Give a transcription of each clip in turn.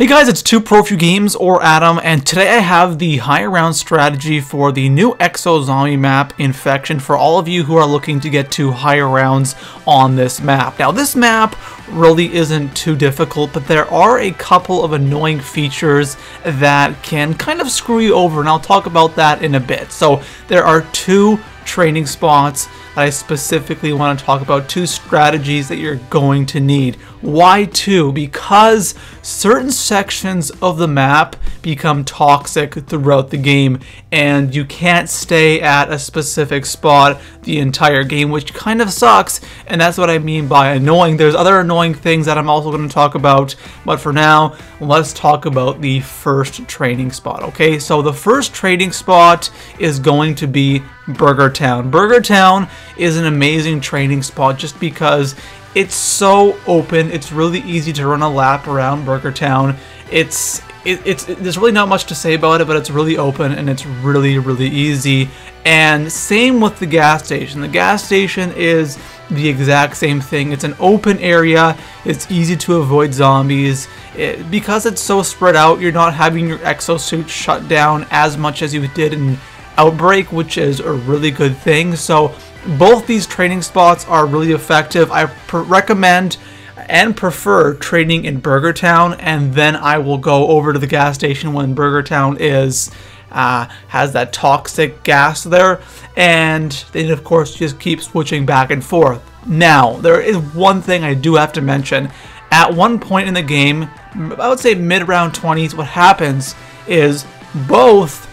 Hey guys, it's 2ProFuGames or Adam, and today I have the higher round strategy for the new Exo Zombie map Infection for all of you who are looking to get to higher rounds on this map. Now this map really isn't too difficult, but there are a couple of annoying features that can kind of screw you over, and I'll talk about that in a bit. So there are two training spots that I specifically want to talk about, two strategies that you're going to need. Why two? Because certain sections of the map become toxic throughout the game, and you can't stay at a specific spot the entire game, which kind of sucks, and that's what I mean by annoying. There's other annoying things that I'm also going to talk about, but for now, let's talk about the first training spot, okay? So the first training spot is going to be Burger Town. Burger Town is an amazing training spot just because it's so open. It's really easy to run a lap around Burger Town. There's really not much to say about it, but it's really open and it's really easy. And same with the gas station. The gas station is the exact same thing. It's an open area, it's easy to avoid zombies. Because it's so spread out, you're not having your exosuit shut down as much as you did in Outbreak, which is a really good thing. So both these training spots are really effective. I recommend and prefer training in Burger Town, and then I will go over to the gas station when Burger Town is has that toxic gas there, and then of course just keep switching back and forth. Now there is one thing I do have to mention. At one point in the game, I would say mid-round 20s, what happens is both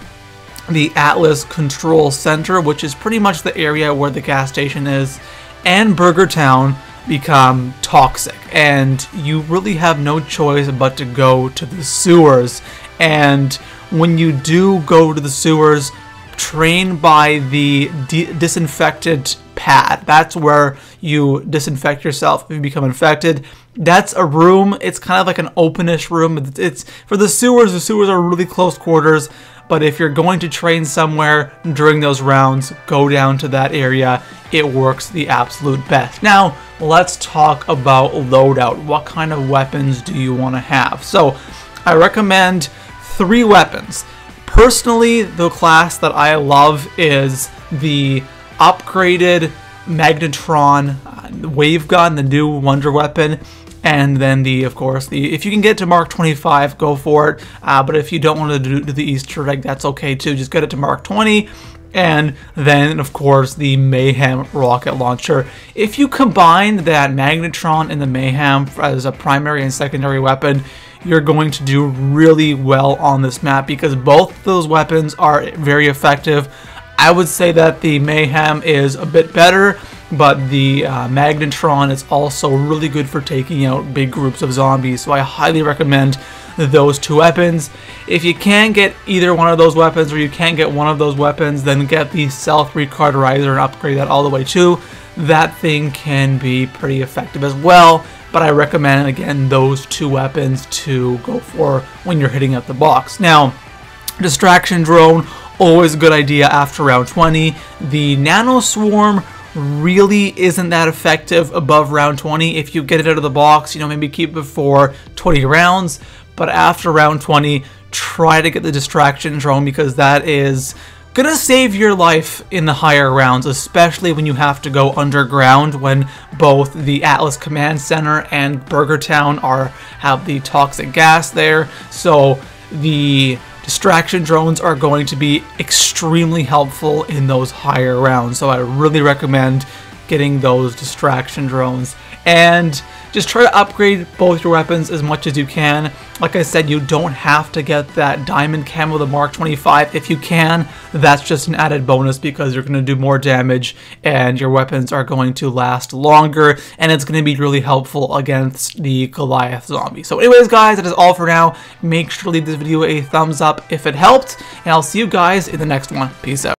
the Atlas Control Center, which is pretty much the area where the gas station is, and Burger Town become toxic, and you really have no choice but to go to the sewers. And when you do go to the sewers, train by the disinfected pad. That's where you disinfect yourself if you become infected. That's a room, it's kind of like an openish room. It's for the sewers. The sewers are really close quarters, but if you're going to train somewhere during those rounds, go down to that area. It works the absolute best. Now, let's talk about loadout. What kind of weapons do you want to have? So, I recommend 3 weapons. Personally, the class that I love is the upgraded Magnetron Wave Gun, the new wonder weapon. And then if you can get to Mark 25, go for it. But if you don't want to do the Easter egg, that's okay too. Just get it to Mark 20. And then, of course, the Mayhem Rocket Launcher. If you combine that Magnetron and the Mayhem as a primary and secondary weapon, you're going to do really well on this map because both those weapons are very effective. I would say that the Mayhem is a bit better, but the Magnetron is also really good for taking out big groups of zombies, so I highly recommend those 2 weapons. If you can't get either one of those weapons, or you can't get one of those weapons, then get the self-recarturizer and upgrade that all the way too. That thing can be pretty effective as well, but I recommend, again, those 2 weapons to go for when you're hitting up the box. Now, Distraction Drone, always a good idea after round 20. The Nano Swarm really isn't that effective above round 20. If you get it out of the box, you know, maybe keep it for 20 rounds, but after round 20, try to get the Distraction Drone because that is gonna save your life in the higher rounds, especially when you have to go underground when both the Atlas Command Center and Burger Town have the toxic gas there. So the Distraction Drones are going to be extremely helpful in those higher rounds, so I really recommend getting those Distraction Drones. And just try to upgrade both your weapons as much as you can. Like I said, you don't have to get that diamond camo, the Mark 25. If you can, that's just an added bonus because you're going to do more damage and your weapons are going to last longer, and it's going to be really helpful against the Goliath zombie. So anyways guys, that is all for now. Make sure to leave this video a thumbs up if it helped, and I'll see you guys in the next one. Peace out.